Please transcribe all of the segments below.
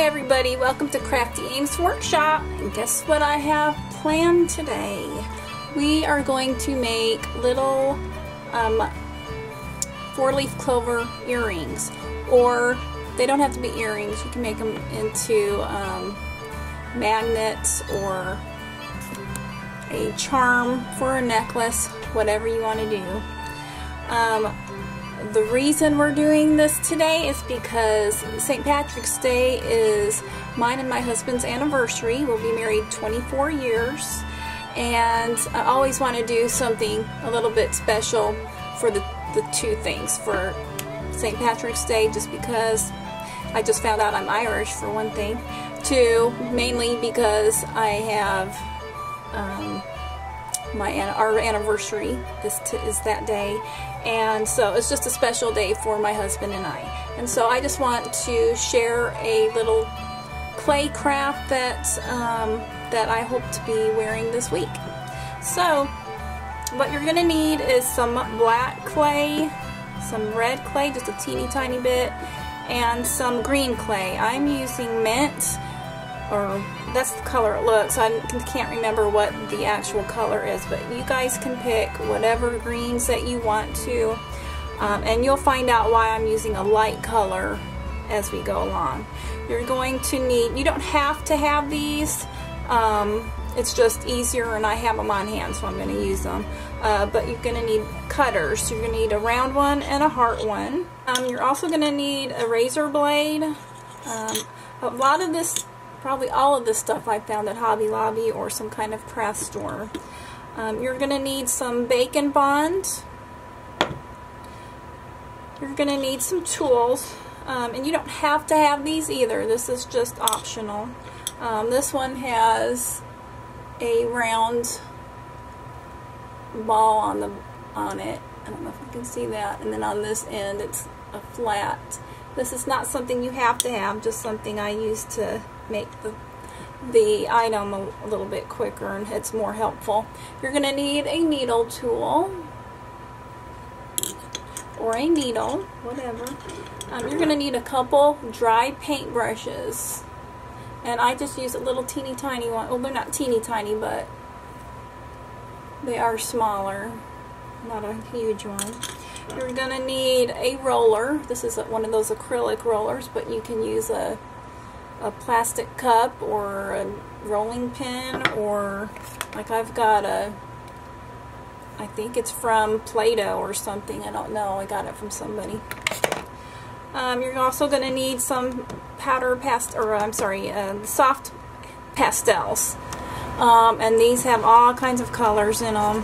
Hi everybody, welcome to Crafty Aims Workshop, and guess what I have planned today? We are going to make little four-leaf clover earrings, or they don't have to be earrings, you can make them into magnets or a charm for a necklace, whatever you want to do. The reason we're doing this today is because St. Patrick's Day is mine and my husband's anniversary. We'll be married 24 years, and I always want to do something a little bit special for the two things. For St. Patrick's Day, just because I just found out I'm Irish, for one thing. Two, mainly because I have our anniversary is that day, and so it's just a special day for my husband and I. And so I just want to share a little clay craft that I hope to be wearing this week. So what you're gonna need is some black clay, some red clay, just a teeny tiny bit, and some green clay. I'm using mint, or that's the color it looks. I can't remember what the actual color is, but you guys can pick whatever greens that you want to, and you'll find out why I'm using a light color as we go along. You're going to need, you don't have to have these, it's just easier and I have them on hand, so I'm going to use them, but you're going to need cutters. So you're going to need a round one and a heart one. You're also going to need a razor blade. A lot of this, probably all of this stuff I found at Hobby Lobby or some kind of craft store. You're going to need some Bake and Bond. You're going to need some tools, and you don't have to have these either. This is just optional. This one has a round ball on it. I don't know if you can see that. And then on this end, it's a flat. This is not something you have to have, just something I use to make the item a little bit quicker, and it's more helpful. You're going to need a needle tool or a needle, whatever. You're going to need a couple dry paint brushes, and I just use a little teeny tiny one. Well, they're not teeny tiny, but they are smaller, not a huge one. You're going to need a roller. This is one of those acrylic rollers, but you can use a plastic cup or a rolling pin, or like I've got I think it's from Play-Doh or something, I don't know, I got it from somebody. You're also going to need some soft pastels, and these have all kinds of colors in them.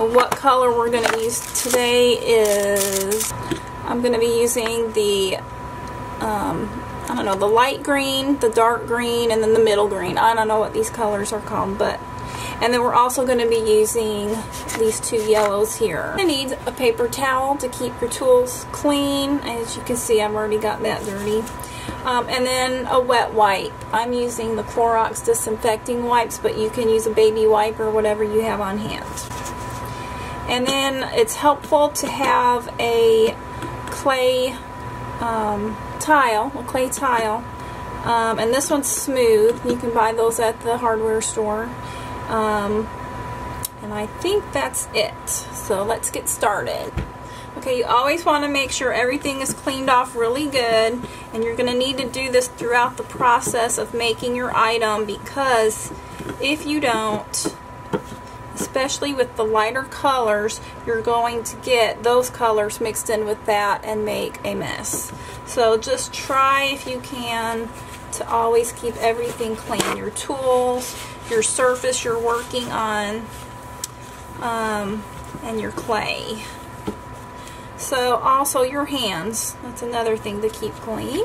What color we're going to use today is, I'm going to be using the I don't know, the light green, the dark green, and then the middle green. I don't know what these colors are called, but... And then we're also going to be using these two yellows here. I need a paper towel to keep your tools clean. As you can see, I've already got that dirty. And then a wet wipe. I'm using the Clorox disinfecting wipes, but you can use a baby wipe or whatever you have on hand. And then it's helpful to have a clay... clay tile, and this one's smooth. You can buy those at the hardware store, and I think that's it. So let's get started. Okay, you always want to make sure everything is cleaned off really good, and you're going to need to do this throughout the process of making your item, because if you don't, especially with the lighter colors, you're going to get those colors mixed in with that and make a mess. So just try, if you can, to always keep everything clean. Your tools, your surface you're working on, and your clay. So also your hands, that's another thing to keep clean.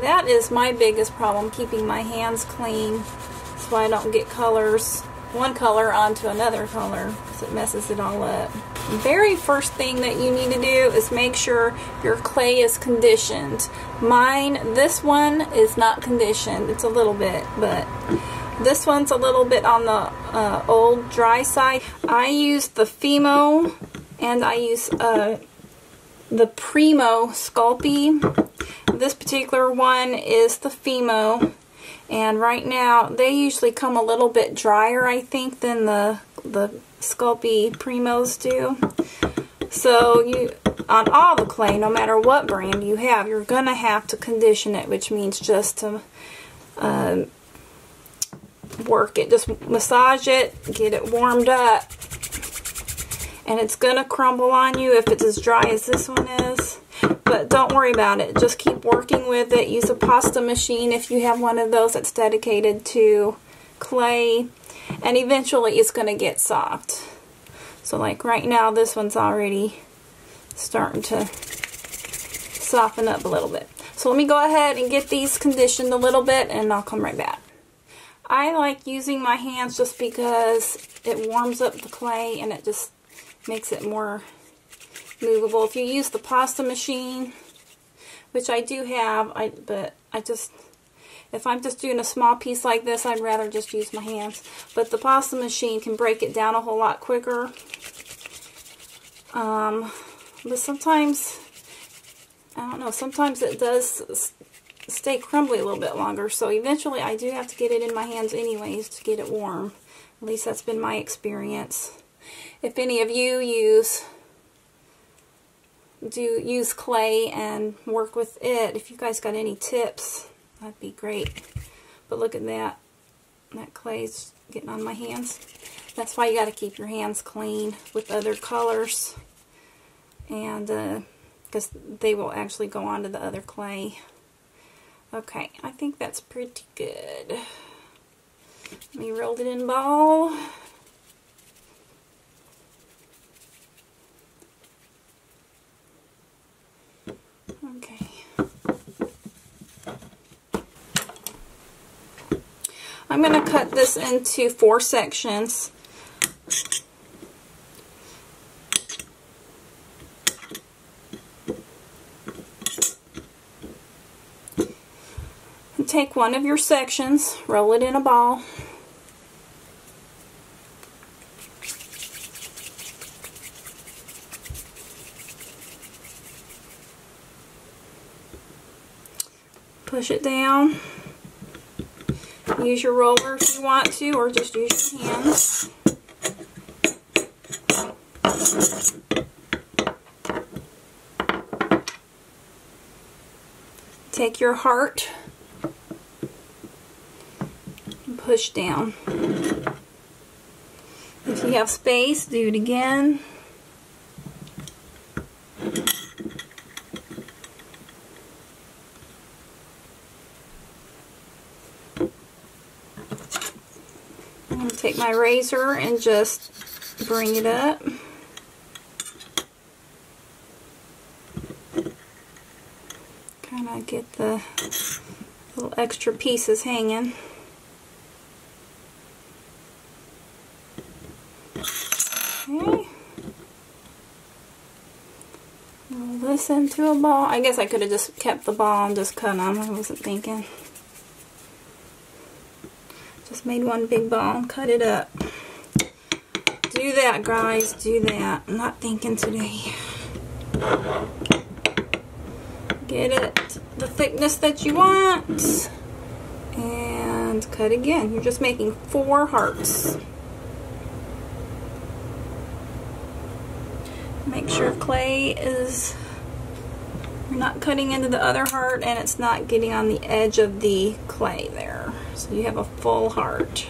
That is my biggest problem, keeping my hands clean. That's why I don't get colors, one color onto another color, because it messes it all up. The very first thing that you need to do is make sure your clay is conditioned. Mine, this one is not conditioned. It's a little bit, but this one's a little bit on the old dry side. I use the Fimo, and I use the Premo Sculpey. This particular one is the Fimo, and right now they usually come a little bit drier, I think, than the Sculpey Premos do. So you, on all the clay, no matter what brand you have, you're going to have to condition it, which means just to work it, just massage it, get it warmed up, and it's going to crumble on you if it's as dry as this one is. But don't worry about it. Just keep working with it. Use a pasta machine if you have one of those that's dedicated to clay, and eventually it's going to get soft. So like right now, this one's already starting to soften up a little bit. So let me go ahead and get these conditioned a little bit, and I'll come right back. I like using my hands just because it warms up the clay and it just makes it more movable. If you use the pasta machine, which I do have, if I'm just doing a small piece like this, I'd rather just use my hands. But the pasta machine can break it down a whole lot quicker. But sometimes, I don't know, sometimes it does stay crumbly a little bit longer. So eventually I do have to get it in my hands anyways to get it warm. At least that's been my experience. If any of you use clay and work with it, if you guys got any tips, that'd be great. But look at that. That clay's getting on my hands. That's why you got to keep your hands clean with other colors, and because they will actually go onto the other clay. Okay, I think that's pretty good. Let me roll it in ball. Okay. I'm going to cut this into 4 sections. And take one of your sections, roll it in a ball. Push it down. Use your roller if you want to, or just use your hands. Take your heart and push down. If you have space, do it again. Take my razor and just bring it up. Kind of get the little extra pieces hanging. Okay. Roll this into a ball. I guess I could have just kept the ball and just cut them. I wasn't thinking. Just made one big ball and cut it up. Do that, guys. Do that. I'm not thinking today. Get it the thickness that you want. And cut again. You're just making 4 hearts. Make sure clay is... You're not cutting into the other heart and it's not getting on the edge of the clay there. So you have a full heart.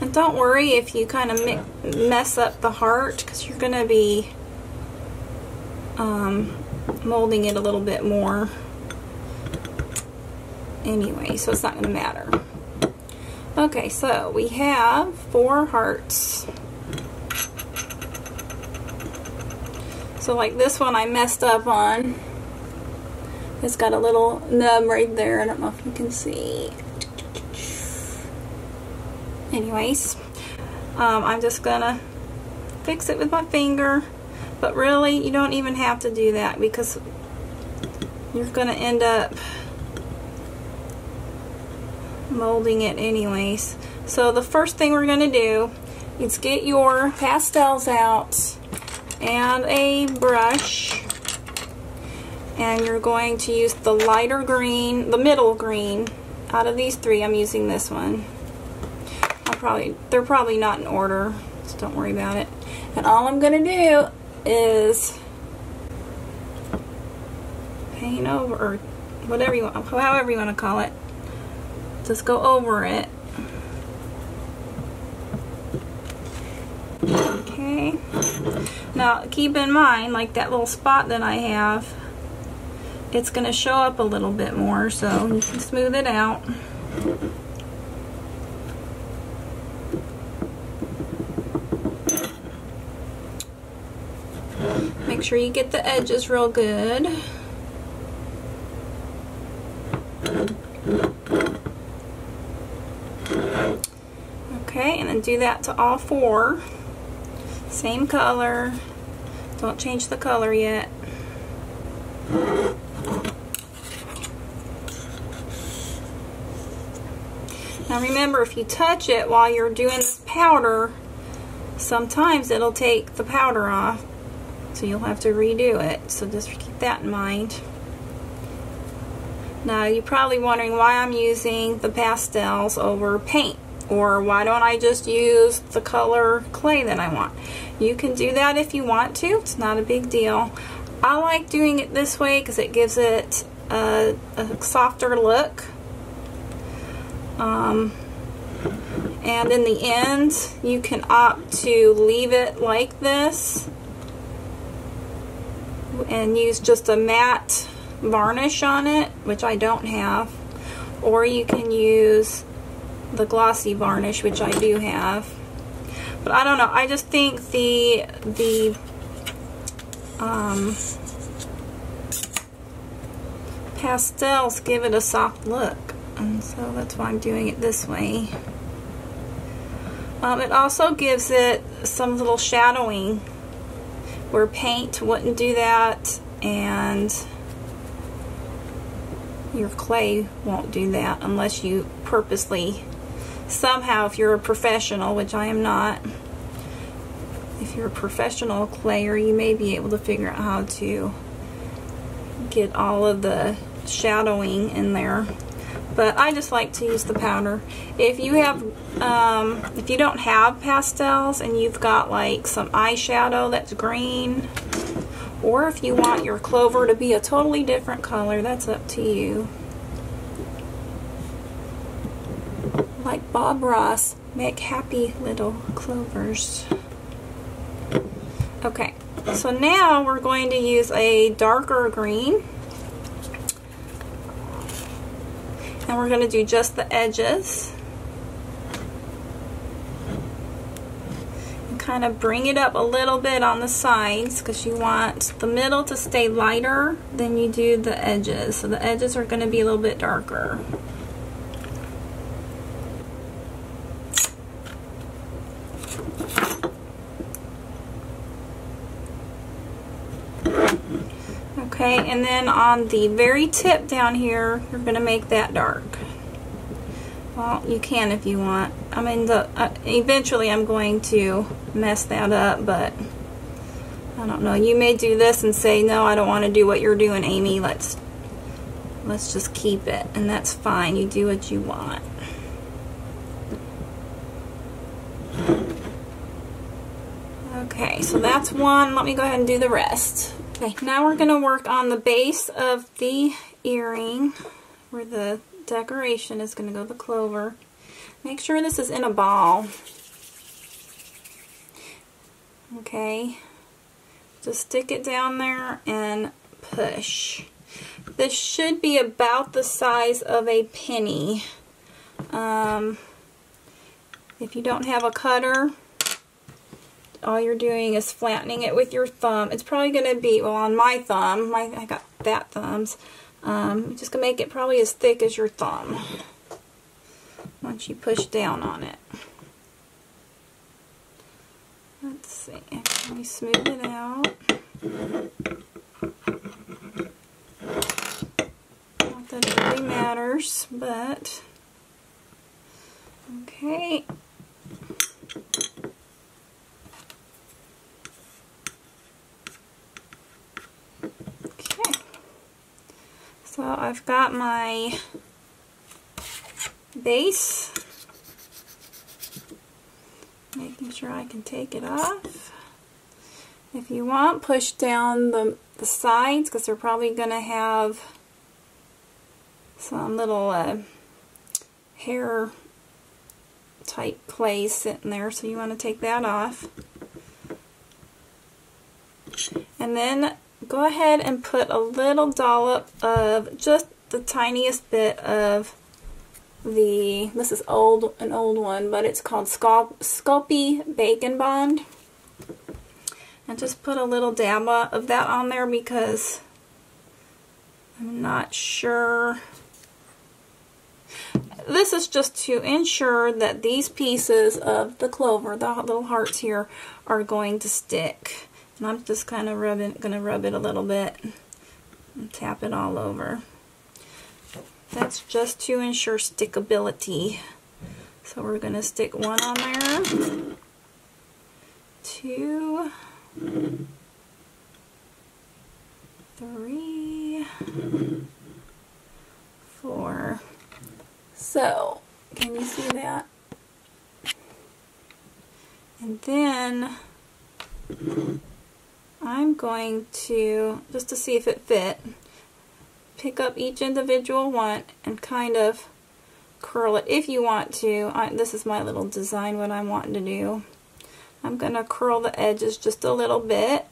And don't worry if you kind of mess up the heart, because you're going to be molding it a little bit more anyway, so it's not going to matter. Okay, so we have 4 hearts. So like this one I messed up on. It's got a little nub right there. I don't know if you can see. Anyways, I'm just gonna fix it with my finger. But really, you don't even have to do that, because you're gonna end up molding it anyways. So the first thing we're going to do is get your pastels out and a brush, and you're going to use the lighter green, the middle green. Out of these three, I'm using this one. They're probably not in order, so don't worry about it. And all I'm going to do is paint over, or whatever you want, however you want to call it. Just go over it. Okay. Now keep in mind, like that little spot that I have, it's going to show up a little bit more, so you can smooth it out. Make sure you get the edges real good. Okay, and then do that to all four. Same color. Don't change the color yet. Now remember, if you touch it while you're doing this powder, sometimes it'll take the powder off, so you'll have to redo it. So just keep that in mind. Now you're probably wondering why I'm using the pastels over paint, or why don't I just use the color clay that I want. You can do that if you want to. It's not a big deal. I like doing it this way because it gives it a softer look. And in the end, you can opt to leave it like this and use just a matte varnish on it, which I don't have, or you can use the glossy varnish, which I do have. But I don't know, I just think the pastels give it a soft look. And so that's why I'm doing it this way. It also gives it some little shadowing where paint wouldn't do that, and your clay won't do that unless you purposely, somehow, if you're a professional, which I am not, if you're a professional clayer, you may be able to figure out how to get all of the shadowing in there. But I just like to use the powder. If you have, if you don't have pastels and you've got like some eyeshadow that's green, or if you want your clover to be a totally different color, that's up to you. Like Bob Ross, make happy little clovers. Okay, so now we're going to use a darker green. And we're going to do just the edges. And kind of bring it up a little bit on the sides, because you want the middle to stay lighter than you do the edges. So the edges are going to be a little bit darker. Okay, and then on the very tip down here, you're going to make that dark. Well, you can if you want. I mean, eventually I'm going to mess that up, but I don't know. You may do this and say, no, I don't want to do what you're doing, Amy. Let's just keep it, and that's fine. You do what you want. Okay, so that's one. Let me go ahead and do the rest. Okay, now we're going to work on the base of the earring where the decoration is going to go, the clover. Make sure this is in a ball. Okay, just stick it down there and push. This should be about the size of a penny. If you don't have a cutter, all you're doing is flattening it with your thumb. It's probably going to be, well, on my thumb, I got that thumbs. Just going to make it probably as thick as your thumb once you push down on it. Let's see. Let me smooth it out. Not that it really matters, but Okay. Okay. So I've got my base. Making sure I can take it off. If you want, push down the sides because they're probably going to have some little hair type clay sitting there, so you want to take that off. And then go ahead and put a little dollop of just the tiniest bit of the, this is an old one, but it's called Sculpey Bake and Bond. And just put a little dab of that on there because I'm not sure. This is just to ensure that these pieces of the clover, the little hearts here, are going to stick. And I'm just kind of gonna rub it a little bit and tap it all over. That's just to ensure stickability. So we're gonna stick one on there, two, 3, 4. So, can you see that? And then I'm going to, just to see if it fit, pick up each individual one and kind of curl it if you want to. This is my little design, what I'm wanting to do. I'm going to curl the edges just a little bit.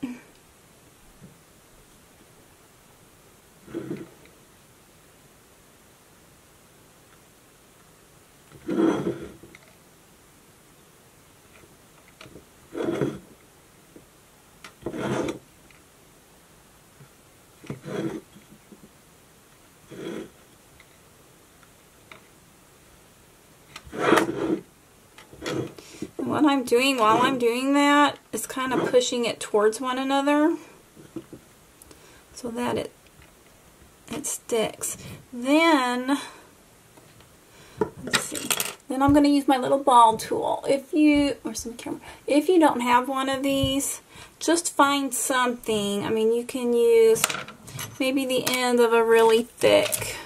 What I'm doing while I'm doing that is kind of pushing it towards one another so that it sticks. Then, let's see. Then I'm going to use my little ball tool. If you don't have one of these, just find something. I mean, you can use maybe the end of a really thick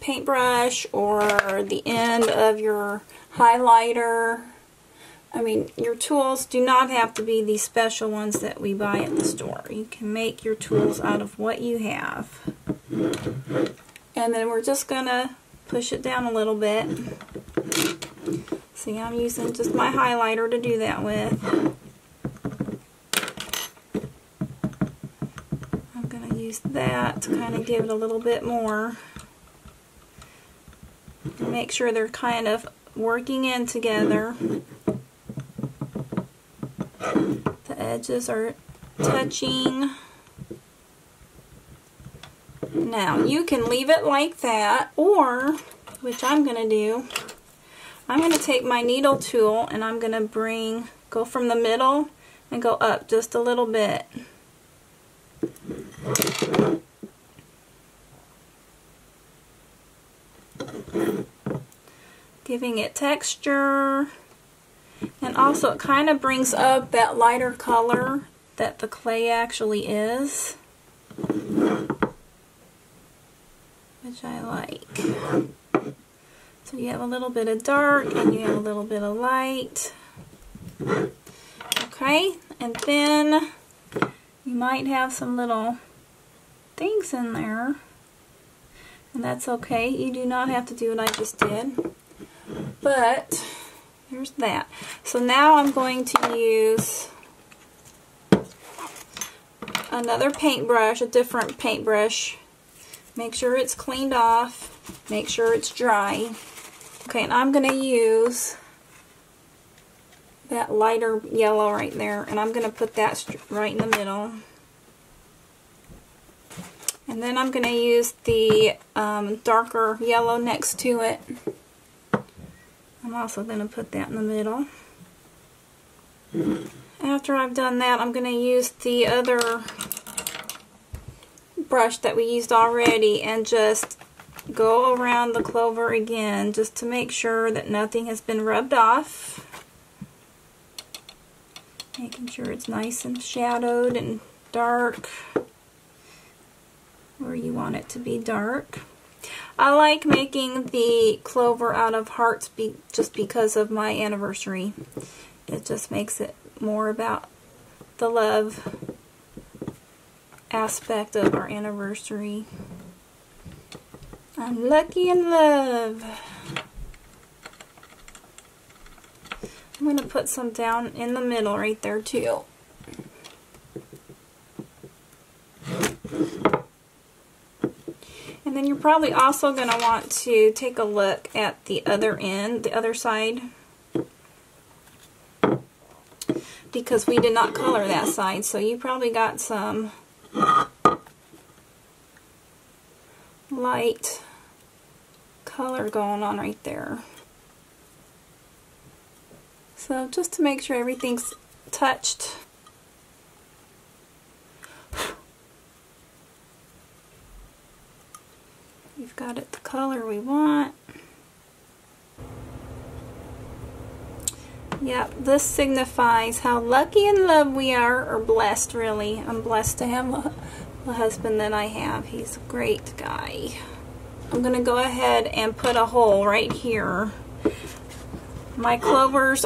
paintbrush or the end of your highlighter. I mean, your tools do not have to be these special ones that we buy at the store. You can make your tools out of what you have. And then we're just gonna push it down a little bit. See, I'm using just my highlighter to do that with. I'm gonna use that to kind of give it a little bit more. Make sure they're kind of working in together. The edges are touching. Now, you can leave it like that, or, which I'm going to do, I'm going to take my needle tool and I'm going to go from the middle and go up just a little bit. Giving it texture, and also it kind of brings up that lighter color that the clay actually is, which I like. So you have a little bit of dark and you have a little bit of light. Okay, and then you might have some little things in there, and that's okay. You do not have to do what I just did. But here's that. So now I'm going to use another paintbrush, a different paintbrush. Make sure it's cleaned off. Make sure it's dry. Okay, and I'm going to use that lighter yellow right there, and I'm going to put that right in the middle. And then I'm going to use the darker yellow next to it. I'm also going to put that in the middle. After I've done that, I'm going to use the other brush that we used already and just go around the clover again just to make sure that nothing has been rubbed off. Making sure it's nice and shadowed and dark where you want it to be dark. I like making the clover out of hearts just because of my anniversary. It just makes it more about the love aspect of our anniversary. I'm lucky in love. I'm going to put some down in the middle right there too. And then you're probably also going to want to take a look at the other end, the other side, because we did not color that side, so you probably got some light color going on right there. So just to make sure everything's touched. We've got it the color we want. Yep, this signifies how lucky in love we are, or blessed really. I'm blessed to have the husband that I have. He's a great guy. I'm going to go ahead and put a hole right here. My clover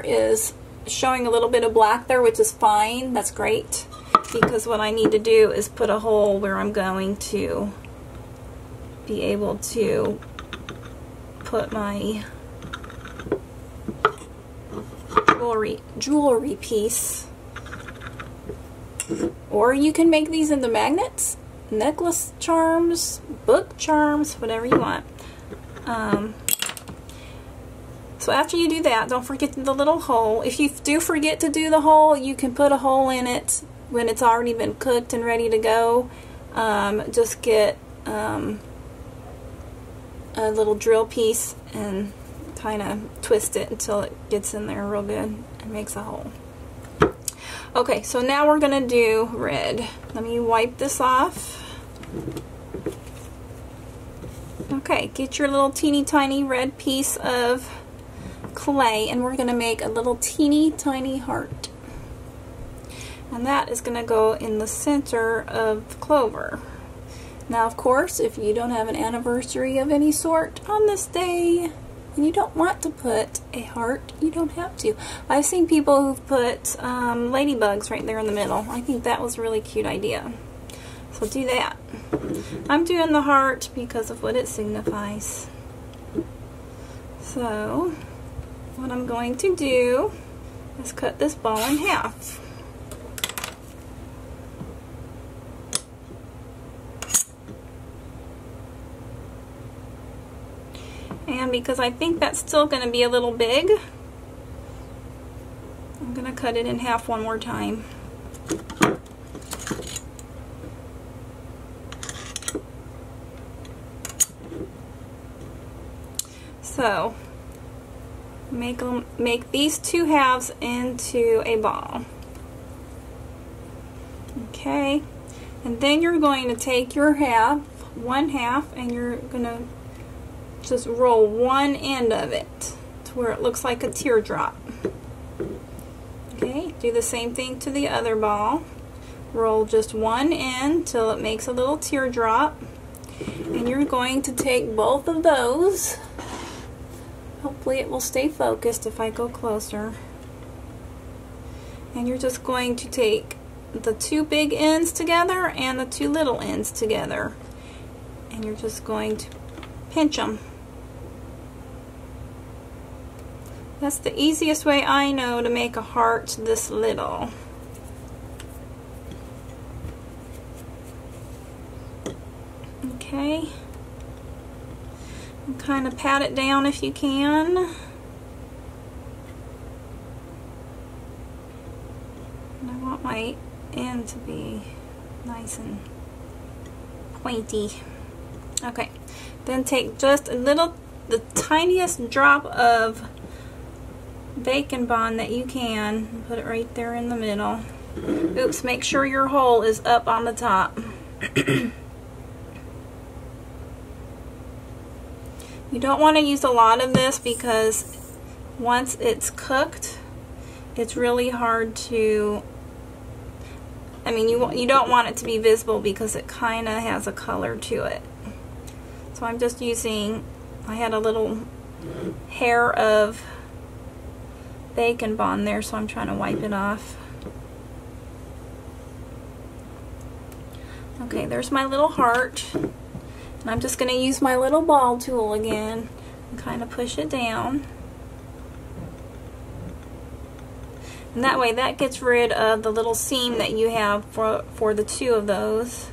is showing a little bit of black there, which is fine. That's great, because what I need to do is put a hole where I'm going to be able to put my jewelry piece. Or you can make these into magnets, necklace charms, book charms, whatever you want. So after you do that, don't forget the little hole. If you do forget to do the hole, you can put a hole in it when it's already been cooked and ready to go. Just get a little drill piece and kind of twist it until it gets in there real good and makes a hole. Okay, so now we're going to do red. Let me wipe this off. Okay, get your little teeny tiny red piece of clay and we're going to make a little teeny tiny heart. And that is going to go in the center of the clover. Now, of course, if you don't have an anniversary of any sort on this day, and you don't want to put a heart, you don't have to. I've seen people who've put ladybugs right there in the middle. I think that was a really cute idea. So do that. I'm doing the heart because of what it signifies. So what I'm going to do is cut this ball in half. And because I think that's still going to be a little big, I'm going to cut it in half one more time. So make these two halves into a ball. Okay, and then you're going to take your half, one half, and you're going to just roll one end of it to where it looks like a teardrop. Okay, do the same thing to the other ball. Roll just one end till it makes a little teardrop. And you're going to take both of those. Hopefully it will stay focused if I go closer. And you're just going to take the two big ends together and the two little ends together. And you're just going to pinch them. That's the easiest way I know to make a heart this little. Okay. And kind of pat it down if you can. And I want my end to be nice and pointy. Okay. Then take just a little, the tiniest drop of Bake and Bond that you can, put it right there in the middle. Oops, make sure your hole is up on the top. You don't want to use a lot of this because once it's cooked, it's really hard to, I mean, you don't want it to be visible because it kind of has a color to it. So I'm just using, I had a little hair of Bake and Bond there, so I'm trying to wipe it off. Okay, there's my little heart. And I'm just going to use my little ball tool again and kind of push it down. And that way that gets rid of the little seam that you have for the two of those.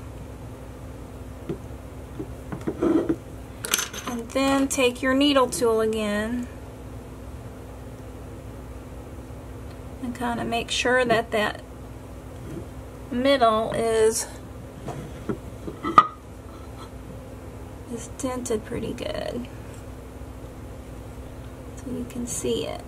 And then take your needle tool again and kind of make sure that that middle is dented pretty good so you can see it.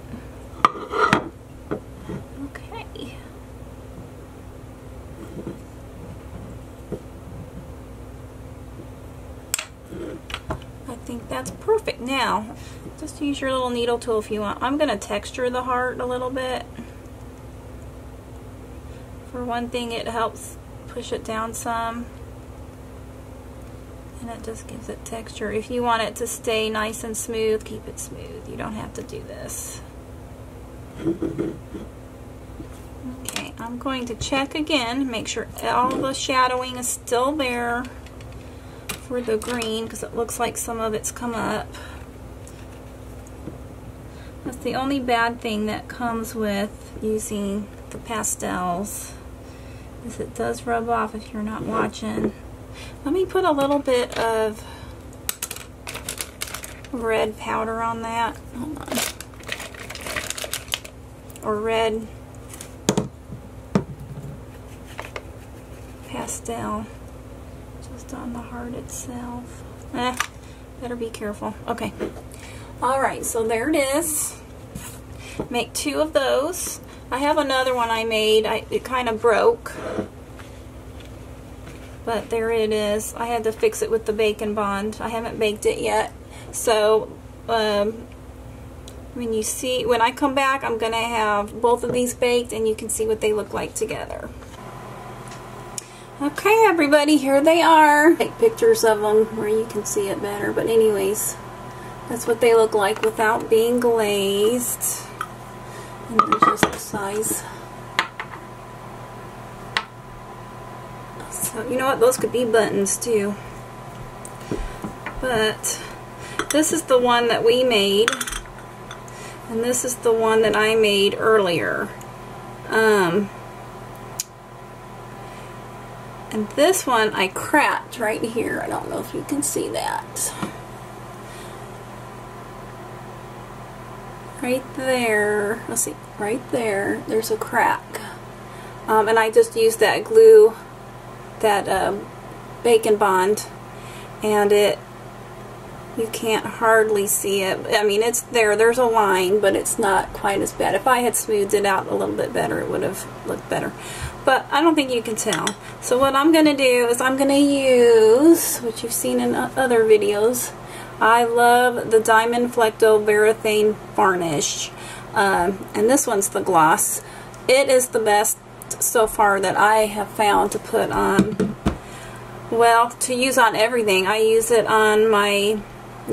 That's perfect. Now, just use your little needle tool if you want. I'm going to texture the heart a little bit. For one thing, it helps push it down some. And it just gives it texture. If you want it to stay nice and smooth, keep it smooth. You don't have to do this. Okay, I'm going to check again, make sure all the shadowing is still there for the green, because it looks like some of it's come up. That's the only bad thing that comes with using the pastels, is it does rub off if you're not watching. Let me put a little bit of red powder on that. Hold on. Or red pastel on the heart itself. Better be careful. Okay. Alright, so there it is. Make two of those. I have another one I made. It kind of broke. But there it is. I had to fix it with the Bake and Bond. I haven't baked it yet. So, when I come back, I'm going to have both of these baked and you can see what they look like together. Okay, everybody, here they are. Take pictures of them where you can see it better. But anyways, that's what they look like without being glazed. And they're just the size. So, you know what? Those could be buttons, too. But this is the one that we made. And this is the one that I made earlier. And this one I cracked right here. I don't know if you can see that. Right there. Let's see. Right there. There's a crack. And I just used that glue, that Bake and Bond, and you can't hardly see it. I mean, it's there. There's a line, but it's not quite as bad. If I had smoothed it out a little bit better, it would have looked better. But I don't think you can tell. So what I'm going to do is I'm going to use what you've seen in other videos. I love the Diamond Flecto Varathane Varnish. And this one's the gloss. It is the best so far that I have found to put on, well, to use on everything. I use it on my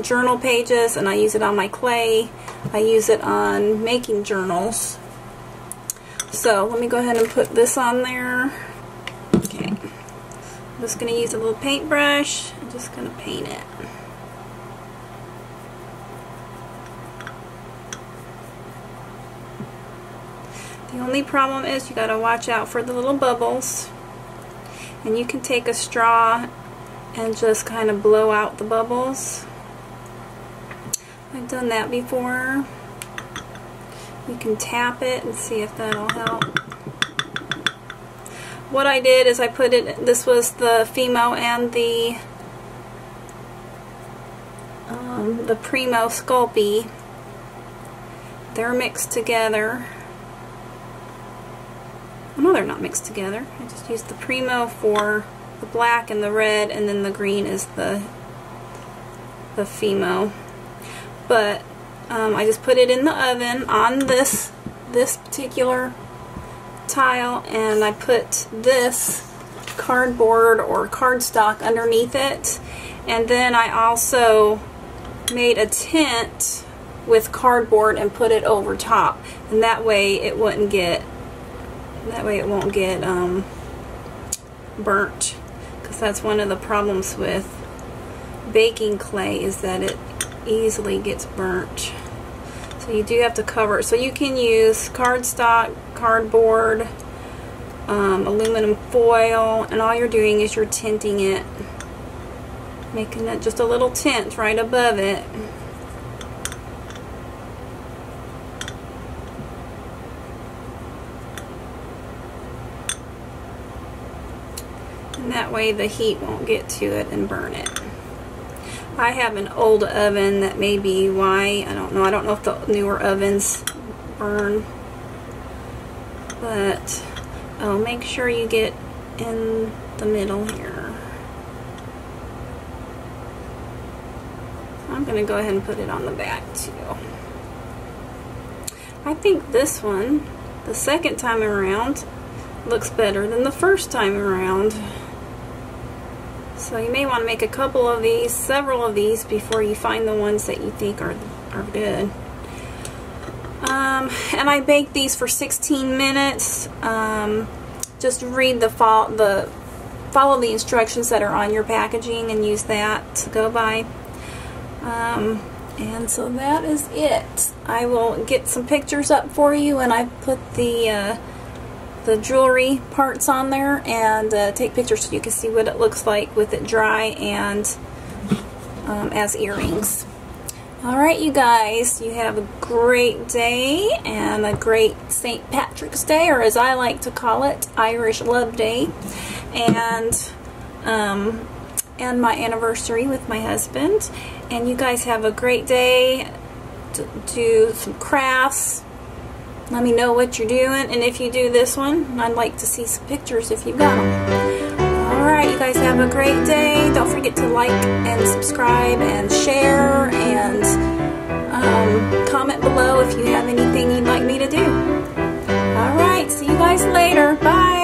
journal pages, and I use it on my clay. I use it on making journals. So let me go ahead and put this on there. Okay, I'm just going to use a little paintbrush. I'm just going to paint it. The only problem is you got to watch out for the little bubbles, and you can take a straw and just kind of blow out the bubbles. I've done that before. You can tap it and see if that'll help. What I did is I put it, this was the Fimo and the Premo Sculpey. They're mixed together. No, they're not mixed together. I just used the Premo for the black and the red, and then the green is the Fimo. but I just put it in the oven on this particular tile, and I put this cardboard or cardstock underneath it, and then I also made a tent with cardboard and put it over top, and that way it wouldn't get, that way it won't get burnt, because that's one of the problems with baking clay, is that it easily gets burnt. So you do have to cover it. So you can use cardstock, cardboard, aluminum foil, and all you're doing is you're tinting it, making it just a little tint right above it. And that way the heat won't get to it and burn it. I have an old oven, that may be why, I don't know. I don't know if the newer ovens burn, but oh, make sure you get in the middle here. I'm gonna go ahead and put it on the back too. I think this one, the second time around, looks better than the first time around. So you may want to make a couple of these, several of these, before you find the ones that you think are good. And I baked these for 16 minutes. Just read follow the instructions that are on your packaging and use that to go by. And so that is it. I will get some pictures up for you, and I put the jewelry parts on there, and take pictures so you can see what it looks like with it dry and as earrings. Alright you guys, you have a great day and a great St. Patrick's Day, or as I like to call it, Irish Love Day, and my anniversary with my husband. And you guys have a great day. Do some crafts. Let me know what you're doing, and if you do this one, I'd like to see some pictures if you got them. Alright, you guys have a great day. Don't forget to like and subscribe and share, and comment below if you have anything you'd like me to do. Alright, see you guys later. Bye!